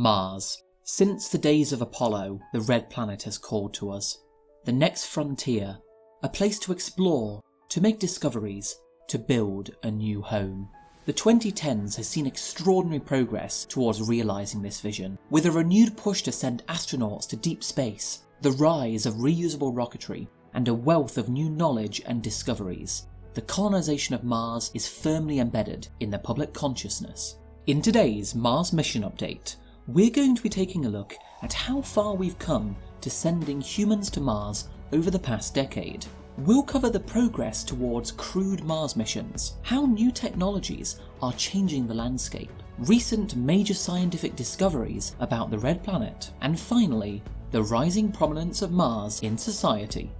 Mars. Since the days of Apollo, the Red Planet has called to us. The next frontier, a place to explore, to make discoveries, to build a new home. The 2010s has seen extraordinary progress towards realising this vision, with a renewed push to send astronauts to deep space, the rise of reusable rocketry, and a wealth of new knowledge and discoveries. The colonisation of Mars is firmly embedded in the public consciousness. In today's Mars Mission Update, we're going to be taking a look at how far we've come to sending humans to Mars over the past decade. We'll cover the progress towards crewed Mars missions, how new technologies are changing the landscape, recent major scientific discoveries about the Red Planet, and finally, the rising prominence of Mars in society.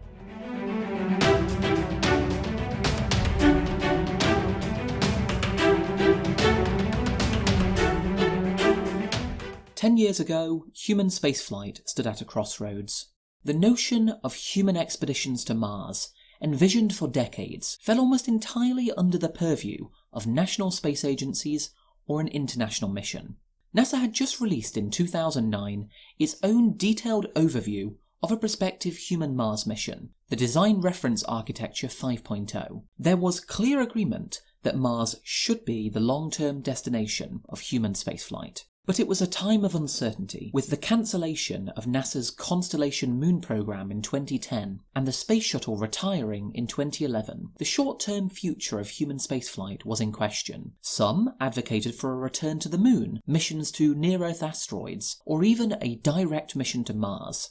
Ten years ago, human spaceflight stood at a crossroads. The notion of human expeditions to Mars, envisioned for decades, fell almost entirely under the purview of national space agencies or an international mission. NASA had just released in 2009 its own detailed overview of a prospective human Mars mission, the Design Reference Architecture 5.0. There was clear agreement that Mars should be the long-term destination of human spaceflight. But it was a time of uncertainty, with the cancellation of NASA's Constellation Moon program in 2010 and the space shuttle retiring in 2011. The short-term future of human spaceflight was in question. Some advocated for a return to the moon, missions to near-Earth asteroids, or even a direct mission to Mars.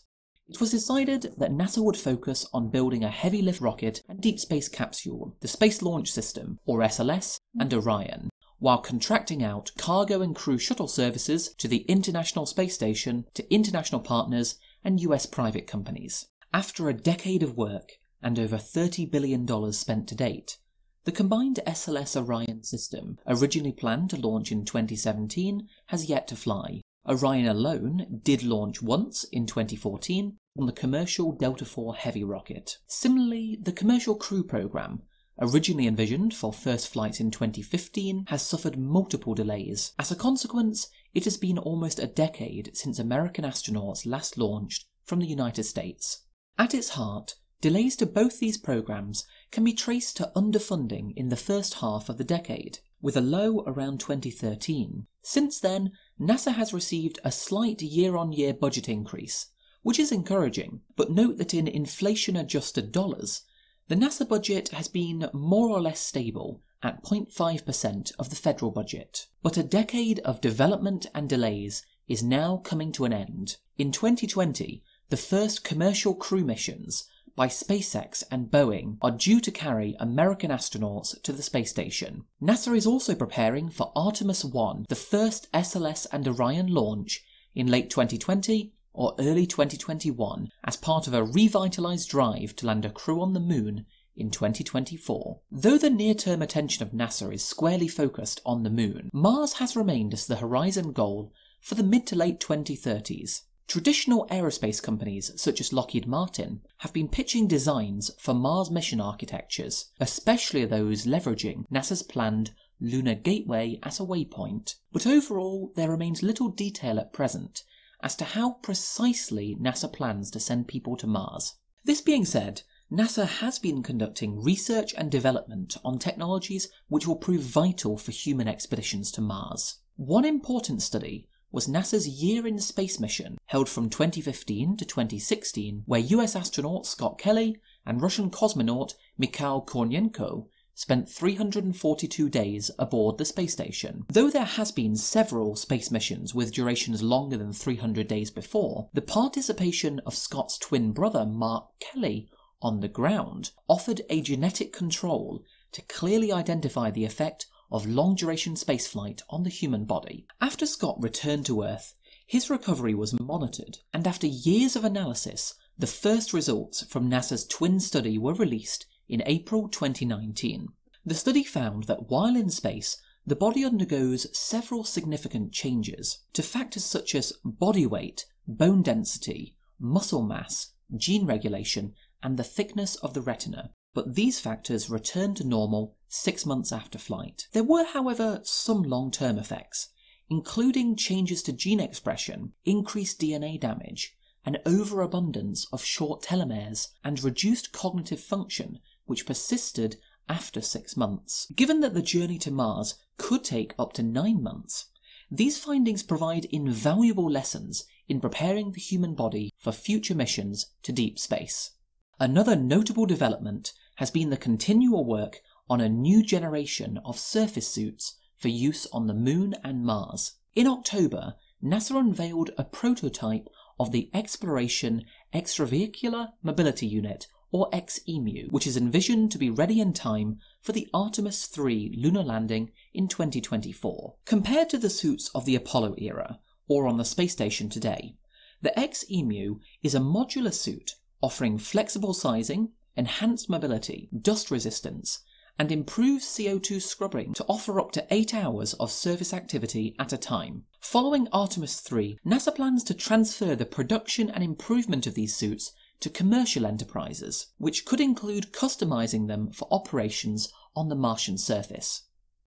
It was decided that NASA would focus on building a heavy-lift rocket and deep space capsule, the Space Launch System, or SLS, and Orion, while contracting out cargo and crew shuttle services to the International Space Station, to international partners and US private companies. After a decade of work and over $30 billion spent to date, the combined SLS-Orion system, originally planned to launch in 2017, has yet to fly. Orion alone did launch once in 2014 on the commercial Delta IV Heavy rocket. Similarly, the commercial crew program, originally envisioned for first flights in 2015, has suffered multiple delays. As a consequence, it has been almost a decade since American astronauts last launched from the United States. At its heart, delays to both these programs can be traced to underfunding in the first half of the decade, with a low around 2013. Since then, NASA has received a slight year-on-year budget increase, which is encouraging, but note that in inflation-adjusted dollars, the NASA budget has been more or less stable at 0.5% of the federal budget. But a decade of development and delays is now coming to an end. In 2020, the first commercial crew missions by SpaceX and Boeing are due to carry American astronauts to the space station. NASA is also preparing for Artemis One, the first SLS and Orion launch, in late 2020 or early 2021, as part of a revitalised drive to land a crew on the moon in 2024. Though the near-term attention of NASA is squarely focused on the moon, Mars has remained as the horizon goal for the mid to late 2030s. Traditional aerospace companies such as Lockheed Martin have been pitching designs for Mars mission architectures, especially those leveraging NASA's planned Lunar Gateway as a waypoint. But overall, there remains little detail at present as to how precisely NASA plans to send people to Mars. This being said, NASA has been conducting research and development on technologies which will prove vital for human expeditions to Mars. One important study was NASA's Year in Space mission, held from 2015 to 2016, where US astronaut Scott Kelly and Russian cosmonaut Mikhail Kornienko spent 342 days aboard the space station. Though there has been several space missions with durations longer than 300 days before, the participation of Scott's twin brother Mark Kelly on the ground offered a genetic control to clearly identify the effect of long-duration spaceflight on the human body. After Scott returned to Earth, his recovery was monitored, and after years of analysis, the first results from NASA's twin study were released in April 2019. The study found that while in space, the body undergoes several significant changes to factors such as body weight, bone density, muscle mass, gene regulation, and the thickness of the retina. But these factors returned to normal 6 months after flight. There were, however, some long-term effects, including changes to gene expression, increased DNA damage, an overabundance of short telomeres, and reduced cognitive function, which persisted after 6 months. Given that the journey to Mars could take up to 9 months, these findings provide invaluable lessons in preparing the human body for future missions to deep space. Another notable development has been the continual work on a new generation of surface suits for use on the Moon and Mars. In October, NASA unveiled a prototype of the Exploration Extravehicular Mobility Unit, or XEMU, which is envisioned to be ready in time for the Artemis III lunar landing in 2024. Compared to the suits of the Apollo era, or on the space station today, the XEMU is a modular suit offering flexible sizing, enhanced mobility, dust resistance, and improved CO2 scrubbing to offer up to 8 hours of surface activity at a time. Following Artemis III, NASA plans to transfer the production and improvement of these suits to commercial enterprises, which could include customizing them for operations on the Martian surface.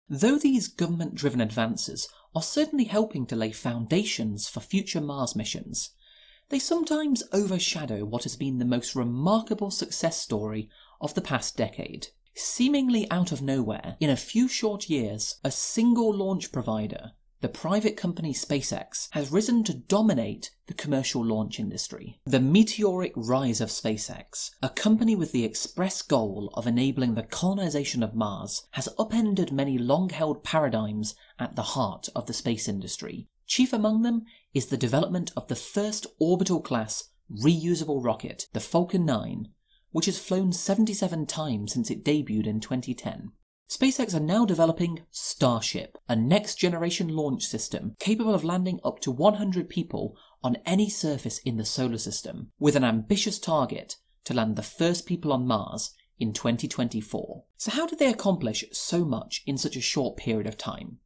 Though these government-driven advances are certainly helping to lay foundations for future Mars missions, they sometimes overshadow what has been the most remarkable success story of the past decade. Seemingly out of nowhere, in a few short years, a single launch provider, the private company SpaceX, has risen to dominate the commercial launch industry. The meteoric rise of SpaceX, a company with the express goal of enabling the colonization of Mars, has upended many long-held paradigms at the heart of the space industry. Chief among them is the development of the first orbital-class reusable rocket, the Falcon 9, which has flown 77 times since it debuted in 2010. SpaceX are now developing Starship, a next-generation launch system capable of landing up to 100 people on any surface in the solar system, with an ambitious target to land the first people on Mars in 2024. So how did they accomplish so much in such a short period of time?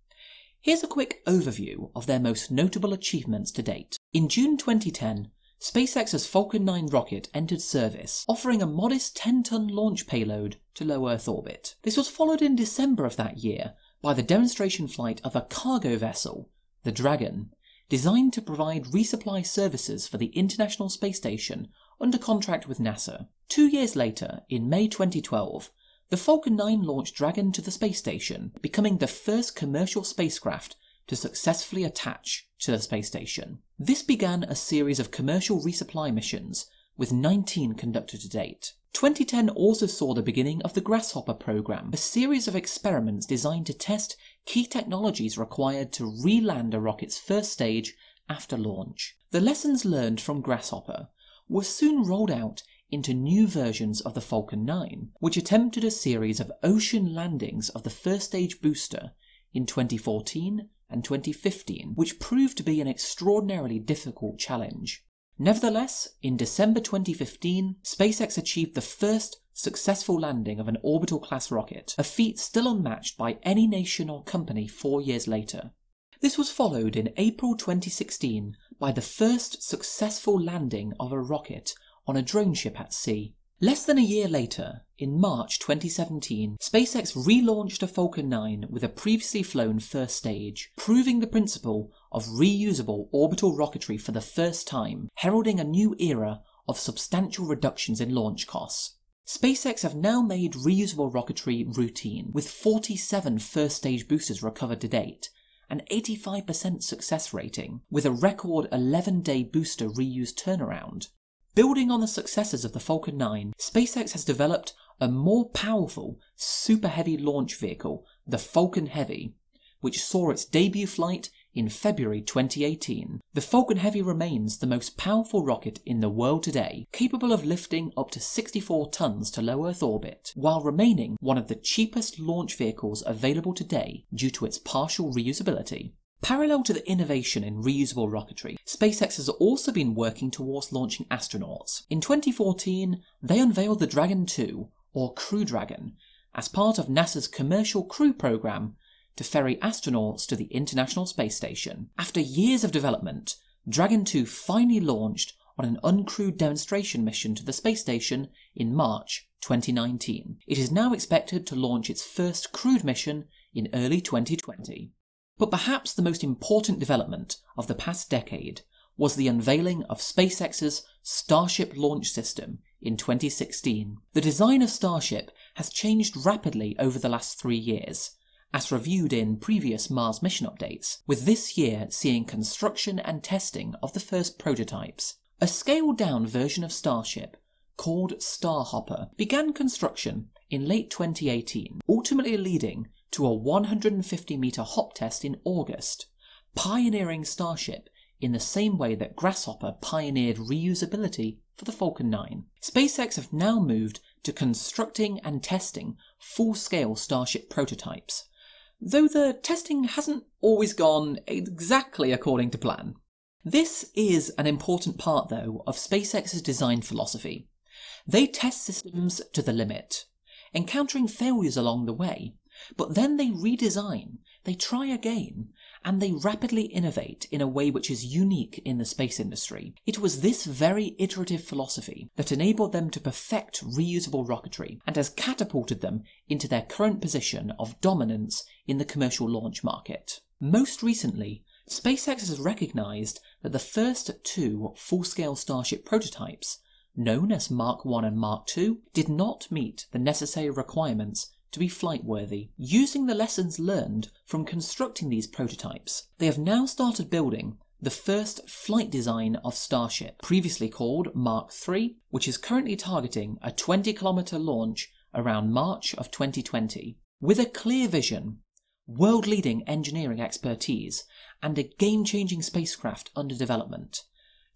Here's a quick overview of their most notable achievements to date. In June 2010, SpaceX's Falcon 9 rocket entered service, offering a modest 10-ton launch payload to low Earth orbit. This was followed in December of that year by the demonstration flight of a cargo vessel, the Dragon, designed to provide resupply services for the International Space Station under contract with NASA. 2 years later, in May 2012, the Falcon 9 launched Dragon to the space station, becoming the first commercial spacecraft to successfully attach to the space station. This began a series of commercial resupply missions, with 19 conducted to date. 2010 also saw the beginning of the Grasshopper program, a series of experiments designed to test key technologies required to re-land a rocket's first stage after launch. The lessons learned from Grasshopper were soon rolled out into new versions of the Falcon 9, which attempted a series of ocean landings of the first stage booster in 2014, and 2015, which proved to be an extraordinarily difficult challenge. Nevertheless, in December 2015, SpaceX achieved the first successful landing of an orbital-class rocket, a feat still unmatched by any nation or company 4 years later. This was followed in April 2016 by the first successful landing of a rocket on a drone ship at sea. Less than a year later, in March 2017, SpaceX relaunched a Falcon 9 with a previously flown first stage, proving the principle of reusable orbital rocketry for the first time, heralding a new era of substantial reductions in launch costs. SpaceX have now made reusable rocketry routine, with 47 first stage boosters recovered to date, an 85% success rating, with a record 11-day booster reuse turnaround. Building on the successes of the Falcon 9, SpaceX has developed a more powerful super heavy launch vehicle, the Falcon Heavy, which saw its debut flight in February 2018. The Falcon Heavy remains the most powerful rocket in the world today, capable of lifting up to 64 tons to low Earth orbit, while remaining one of the cheapest launch vehicles available today due to its partial reusability. Parallel to the innovation in reusable rocketry, SpaceX has also been working towards launching astronauts. In 2014, they unveiled the Dragon 2, or Crew Dragon, as part of NASA's Commercial Crew Program to ferry astronauts to the International Space Station. After years of development, Dragon 2 finally launched on an uncrewed demonstration mission to the space station in March 2019. It is now expected to launch its first crewed mission in early 2020. But perhaps the most important development of the past decade was the unveiling of SpaceX's Starship launch system in 2016. The design of Starship has changed rapidly over the last 3 years, as reviewed in previous Mars mission updates, with this year seeing construction and testing of the first prototypes. A scaled-down version of Starship, called Starhopper, began construction in late 2018, ultimately leading to a 150-metre hop test in August, pioneering Starship in the same way that Grasshopper pioneered reusability for the Falcon 9. SpaceX have now moved to constructing and testing full-scale Starship prototypes, though the testing hasn't always gone exactly according to plan. This is an important part, though, of SpaceX's design philosophy. They test systems to the limit, encountering failures along the way, but then they redesign, they try again, and they rapidly innovate in a way which is unique in the space industry. It was this very iterative philosophy that enabled them to perfect reusable rocketry and has catapulted them into their current position of dominance in the commercial launch market. Most recently, SpaceX has recognised that the first two full-scale Starship prototypes, known as Mark 1 and Mark 2, did not meet the necessary requirements to be flight-worthy. Using the lessons learned from constructing these prototypes, they have now started building the first flight design of Starship, previously called Mark 3, which is currently targeting a 20-kilometre launch around March of 2020. With a clear vision, world-leading engineering expertise, and a game-changing spacecraft under development,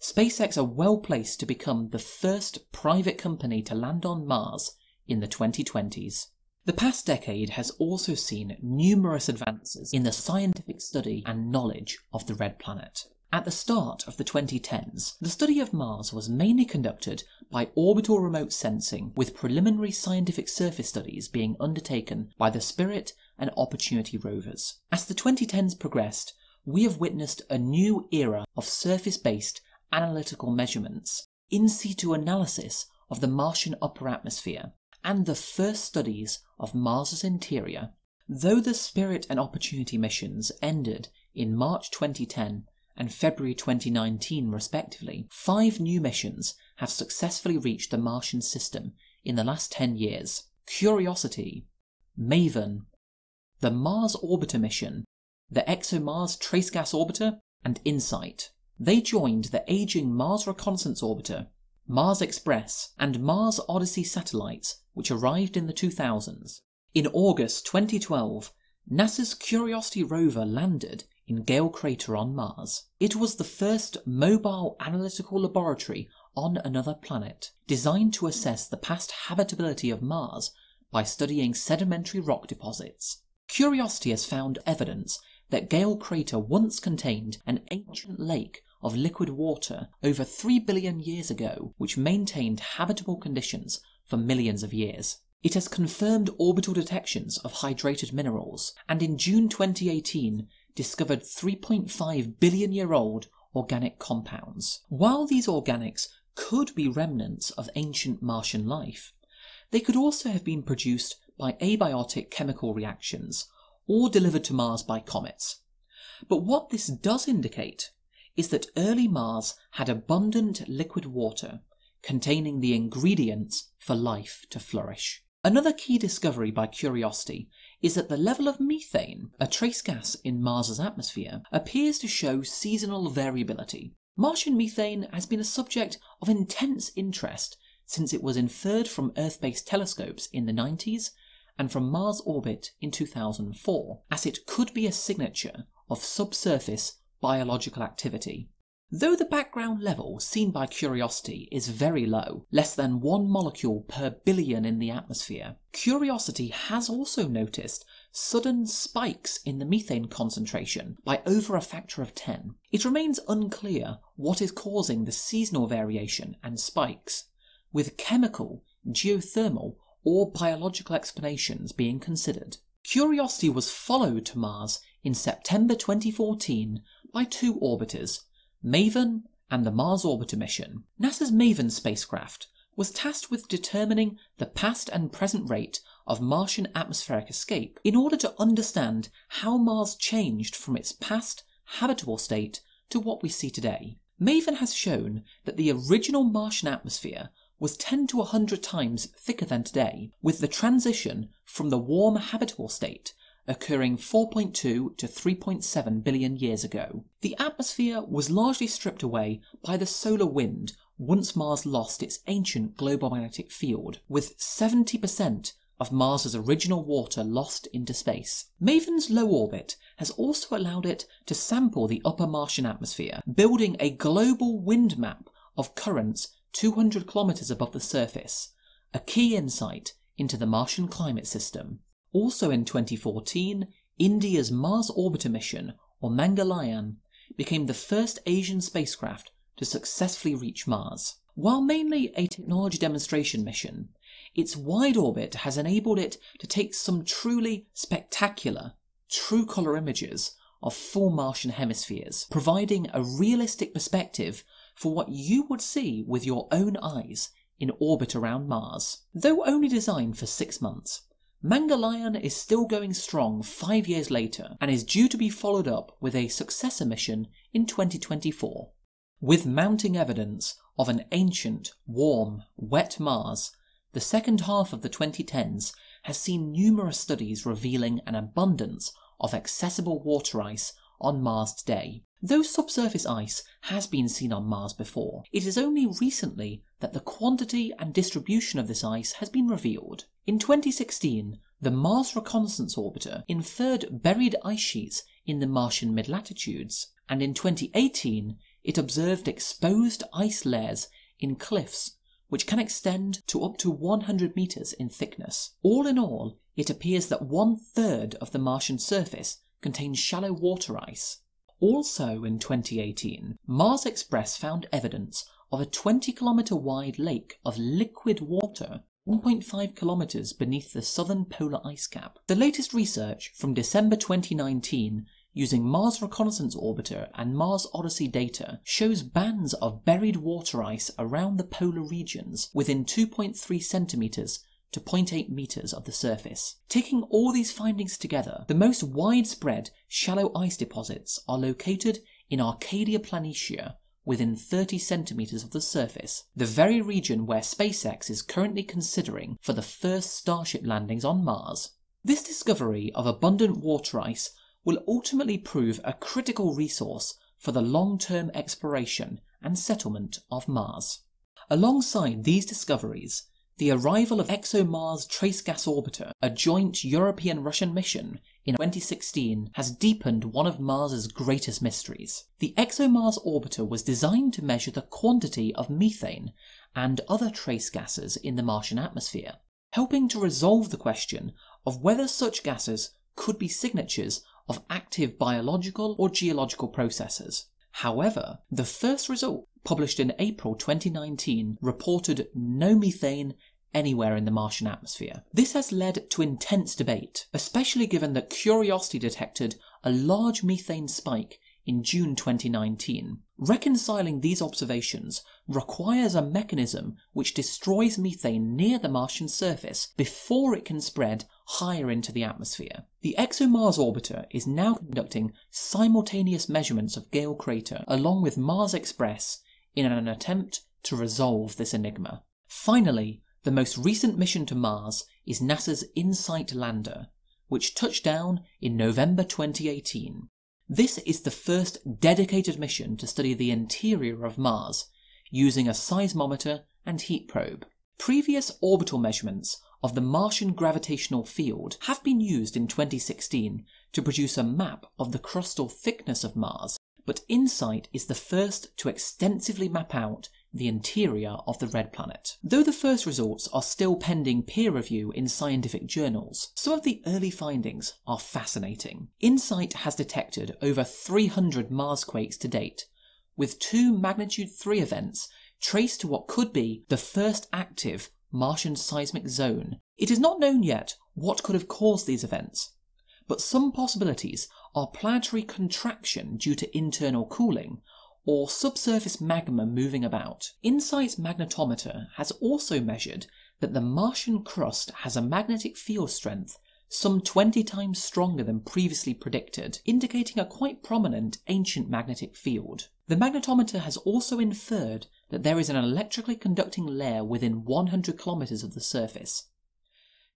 SpaceX are well-placed to become the first private company to land on Mars in the 2020s. The past decade has also seen numerous advances in the scientific study and knowledge of the Red Planet. At the start of the 2010s, the study of Mars was mainly conducted by orbital remote sensing, with preliminary scientific surface studies being undertaken by the Spirit and Opportunity rovers. As the 2010s progressed, we have witnessed a new era of surface-based analytical measurements, in situ analysis of the Martian upper atmosphere, and the first studies of Mars's interior. Though the Spirit and Opportunity missions ended in March 2010 and February 2019 respectively, 5 new missions have successfully reached the Martian system in the last 10 years. Curiosity, MAVEN, the Mars Orbiter Mission, the ExoMars Trace Gas Orbiter, and InSight. They joined the aging Mars Reconnaissance Orbiter, Mars Express, and Mars Odyssey satellites, which arrived in the 2000s. In August 2012, NASA's Curiosity rover landed in Gale Crater on Mars. It was the first mobile analytical laboratory on another planet, designed to assess the past habitability of Mars by studying sedimentary rock deposits. Curiosity has found evidence that Gale Crater once contained an ancient lake of liquid water over 3 billion years ago, which maintained habitable conditions for millions of years. It has confirmed orbital detections of hydrated minerals, and in June 2018 discovered 3.5 billion-year-old organic compounds. While these organics could be remnants of ancient Martian life, they could also have been produced by abiotic chemical reactions, or delivered to Mars by comets. But what this does indicate is that early Mars had abundant liquid water containing the ingredients for life to flourish. Another key discovery by Curiosity is that the level of methane, a trace gas in Mars's atmosphere, appears to show seasonal variability. Martian methane has been a subject of intense interest since it was inferred from Earth-based telescopes in the 90s and from Mars orbit in 2004, as it could be a signature of subsurface biological activity. Though the background level seen by Curiosity is very low, less than 1 molecule per billion in the atmosphere, Curiosity has also noticed sudden spikes in the methane concentration by over a factor of 10. It remains unclear what is causing the seasonal variation and spikes, with chemical, geothermal, or biological explanations being considered. Curiosity was followed to Mars in September 2014 by 2 orbiters, MAVEN and the Mars Orbiter Mission. NASA's MAVEN spacecraft was tasked with determining the past and present rate of Martian atmospheric escape in order to understand how Mars changed from its past habitable state to what we see today. MAVEN has shown that the original Martian atmosphere was 10 to 100 times thicker than today, with the transition from the warm habitable state occurring 4.2 to 3.7 billion years ago. The atmosphere was largely stripped away by the solar wind once Mars lost its ancient global magnetic field, with 70% of Mars's original water lost into space. MAVEN's low orbit has also allowed it to sample the upper Martian atmosphere, building a global wind map of currents 200 kilometers above the surface, a key insight into the Martian climate system. Also in 2014, India's Mars Orbiter Mission, or Mangalyaan, became the first Asian spacecraft to successfully reach Mars. While mainly a technology demonstration mission, its wide orbit has enabled it to take some truly spectacular, true-color images of full Martian hemispheres, providing a realistic perspective for what you would see with your own eyes in orbit around Mars. Though only designed for 6 months, Mangalyaan is still going strong 5 years later and is due to be followed up with a successor mission in 2024. With mounting evidence of an ancient, warm, wet Mars, the second half of the 2010s has seen numerous studies revealing an abundance of accessible water ice on Mars today. Though subsurface ice has been seen on Mars before, it is only recently that the quantity and distribution of this ice has been revealed. In 2016, the Mars Reconnaissance Orbiter inferred buried ice sheets in the Martian mid-latitudes, and in 2018, it observed exposed ice layers in cliffs which can extend to up to 100 meters in thickness. All in all, it appears that 1/3 of the Martian surface contains shallow water ice. Also in 2018, Mars Express found evidence of a 20-kilometer wide lake of liquid water 1.5 kilometers beneath the southern polar ice cap. The latest research from December 2019 using Mars Reconnaissance Orbiter and Mars Odyssey data shows bands of buried water ice around the polar regions within 2.3 centimeters to 0.8 meters of the surface. Taking all these findings together, the most widespread shallow ice deposits are located in Arcadia Planitia within 30 centimeters of the surface, the very region where SpaceX is currently considering for the first Starship landings on Mars. This discovery of abundant water ice will ultimately prove a critical resource for the long-term exploration and settlement of Mars. Alongside these discoveries, the arrival of ExoMars Trace Gas Orbiter, a joint European-Russian mission in 2016, has deepened one of Mars's greatest mysteries. The ExoMars Orbiter was designed to measure the quantity of methane and other trace gases in the Martian atmosphere, helping to resolve the question of whether such gases could be signatures of active biological or geological processes. However, the first result, published in April 2019, reported no methane anywhere in the Martian atmosphere. This has led to intense debate, especially given that Curiosity detected a large methane spike in June 2019. Reconciling these observations requires a mechanism which destroys methane near the Martian surface before it can spread higher into the atmosphere. The ExoMars Orbiter is now conducting simultaneous measurements of Gale Crater along with Mars Express in an attempt to resolve this enigma. Finally, the most recent mission to Mars is NASA's InSight lander, which touched down in November 2018. This is the first dedicated mission to study the interior of Mars, using a seismometer and heat probe. Previous orbital measurements of the Martian gravitational field have been used in 2016 to produce a map of the crustal thickness of Mars, but InSight is the first to extensively map out the interior of the red planet. Though the first results are still pending peer review in scientific journals, some of the early findings are fascinating. InSight has detected over 300 Mars quakes to date, with 2 magnitude 3 events traced to what could be the first active Martian seismic zone. It is not known yet what could have caused these events, but some possibilities are planetary contraction due to internal cooling or subsurface magma moving about. InSight's magnetometer has also measured that the Martian crust has a magnetic field strength some 20 times stronger than previously predicted, indicating a quite prominent ancient magnetic field. The magnetometer has also inferred that there is an electrically conducting layer within 100 kilometers of the surface.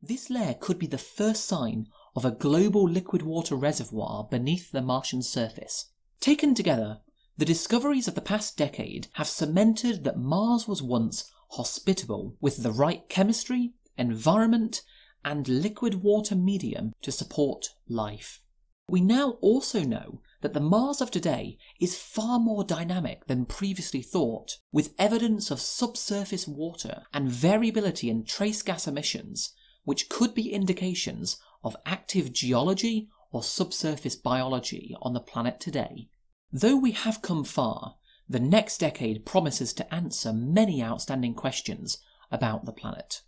This layer could be the first sign of a global liquid water reservoir beneath the Martian surface. Taken together, the discoveries of the past decade have cemented that Mars was once hospitable, with the right chemistry, environment, and liquid water medium to support life. We now also know that the Mars of today is far more dynamic than previously thought, with evidence of subsurface water and variability in trace gas emissions, which could be indications of active geology or subsurface biology on the planet today. Though we have come far, the next decade promises to answer many outstanding questions about the planet.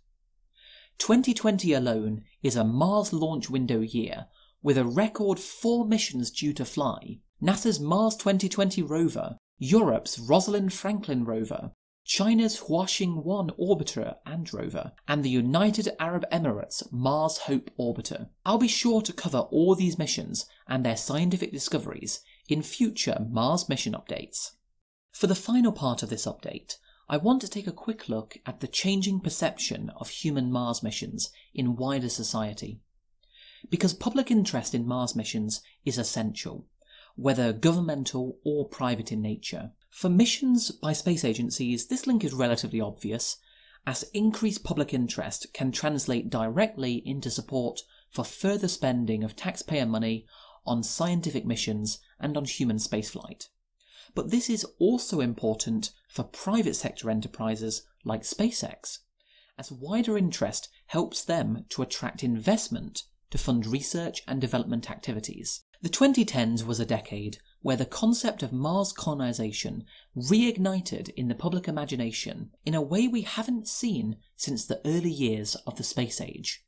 2020 alone is a Mars launch window year, with a record 4 missions due to fly: NASA's Mars 2020 rover, Europe's Rosalind Franklin rover, China's Huaxing 1 orbiter and rover, and the United Arab Emirates' Mars Hope orbiter. I'll be sure to cover all these missions and their scientific discoveries in future Mars mission updates. For the final part of this update, I want to take a quick look at the changing perception of human Mars missions in wider society. Because public interest in Mars missions is essential, whether governmental or private in nature. For missions by space agencies, this link is relatively obvious, as increased public interest can translate directly into support for further spending of taxpayer money on scientific missions and on human spaceflight. But this is also important for private sector enterprises like SpaceX, as wider interest helps them to attract investment to fund research and development activities. The 2010s was a decade where the concept of Mars colonization reignited in the public imagination in a way we haven't seen since the early years of the space age.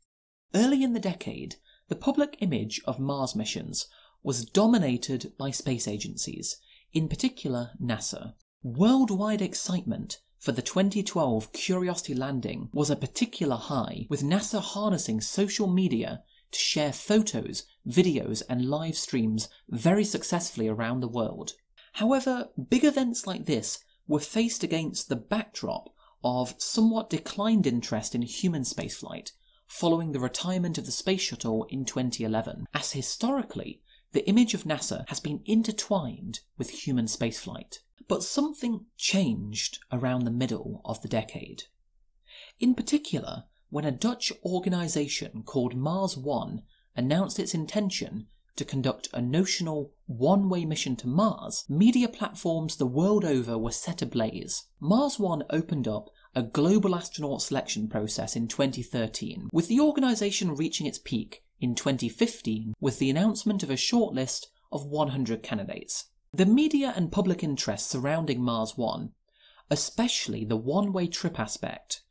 Early in the decade, the public image of Mars missions was dominated by space agencies, in particular NASA. Worldwide excitement for the 2012 Curiosity landing was a particular high, with NASA harnessing social media to share photos, videos, and live streams very successfully around the world. However, big events like this were faced against the backdrop of somewhat declined interest in human spaceflight following the retirement of the space shuttle in 2011, as historically, the image of NASA has been intertwined with human spaceflight. But something changed around the middle of the decade. In particular, when a Dutch organisation called Mars One announced its intention to conduct a notional one-way mission to Mars, media platforms the world over were set ablaze. Mars One opened up a global astronaut selection process in 2013, with the organisation reaching its peak in 2015 with the announcement of a shortlist of 100 candidates. The media and public interest surrounding Mars One, especially the one-way trip aspect,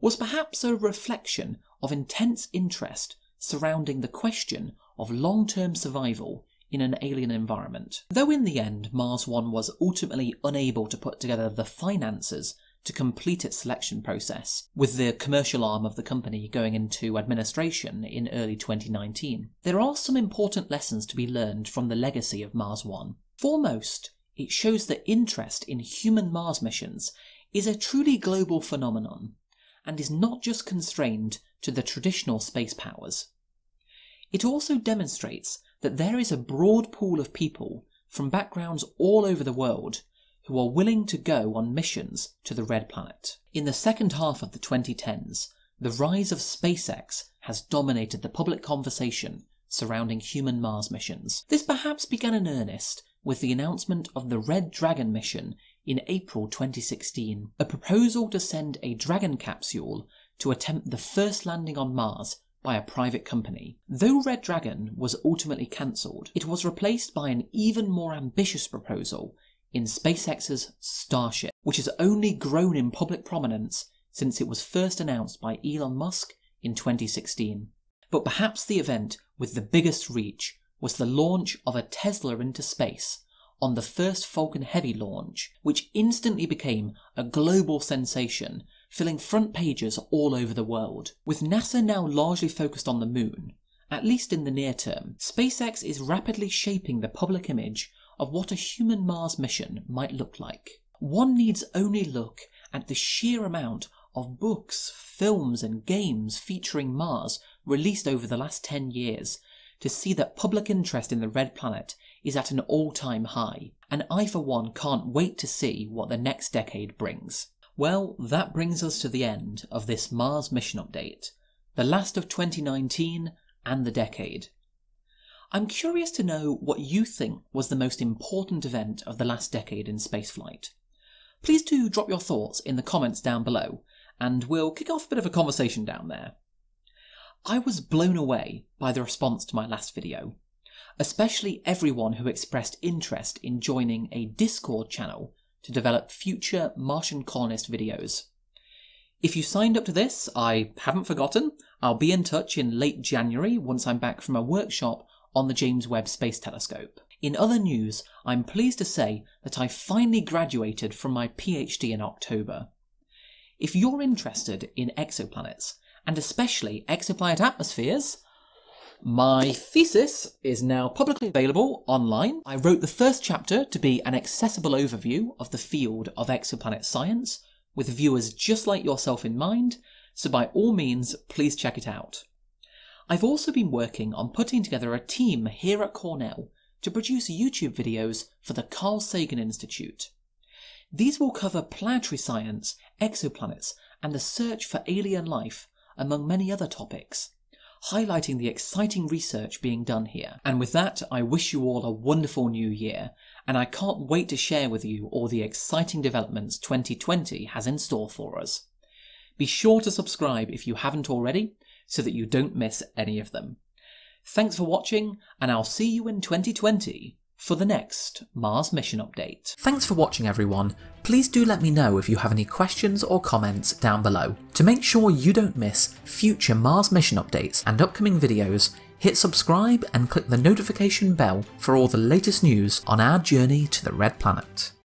was perhaps a reflection of intense interest surrounding the question of long-term survival in an alien environment. Though in the end, Mars One was ultimately unable to put together the finances to complete its selection process, with the commercial arm of the company going into administration in early 2019, there are some important lessons to be learned from the legacy of Mars One. Foremost, it shows that interest in human Mars missions is a truly global phenomenon and is not just constrained to the traditional space powers. It also demonstrates that there is a broad pool of people from backgrounds all over the world who are willing to go on missions to the Red Planet. In the second half of the 2010s, the rise of SpaceX has dominated the public conversation surrounding human Mars missions. This perhaps began in earnest with the announcement of the Red Dragon mission in April 2016, a proposal to send a Dragon capsule to attempt the first landing on Mars by a private company. Though Red Dragon was ultimately cancelled, it was replaced by an even more ambitious proposal in SpaceX's Starship, which has only grown in public prominence since it was first announced by Elon Musk in 2016. But perhaps the event with the biggest reach was the launch of a Tesla into space on the first Falcon Heavy launch, which instantly became a global sensation, filling front pages all over the world. With NASA now largely focused on the moon, at least in the near term, SpaceX is rapidly shaping the public image of what a human Mars mission might look like. One needs only look at the sheer amount of books, films and games featuring Mars released over the last 10 years to see that public interest in the Red Planet is at an all-time high, and I for one can't wait to see what the next decade brings. Well, that brings us to the end of this Mars mission update, the last of 2019 and the decade. I'm curious to know what you think was the most important event of the last decade in spaceflight. Please do drop your thoughts in the comments down below, and we'll kick off a bit of a conversation down there. I was blown away by the response to my last video, especially everyone who expressed interest in joining a Discord channel to develop future Martian colonist videos. If you signed up to this, I haven't forgotten. I'll be in touch in late January once I'm back from a workshop on the James Webb Space Telescope. In other news, I'm pleased to say that I finally graduated from my PhD in October. If you're interested in exoplanets, and especially exoplanet atmospheres, my thesis is now publicly available online. I wrote the first chapter to be an accessible overview of the field of exoplanet science, with viewers just like yourself in mind, so by all means, please check it out. I've also been working on putting together a team here at Cornell to produce YouTube videos for the Carl Sagan Institute. These will cover planetary science, exoplanets, and the search for alien life, among many other topics, highlighting the exciting research being done here. And with that, I wish you all a wonderful new year, and I can't wait to share with you all the exciting developments 2020 has in store for us. Be sure to subscribe if you haven't already, so that you don't miss any of them. Thanks for watching, and I'll see you in 2020 for the next Mars Mission Update. Thanks for watching, everyone. Please do let me know if you have any questions or comments down below. To make sure you don't miss future Mars Mission Updates and upcoming videos, hit subscribe and click the notification bell for all the latest news on our journey to the Red Planet.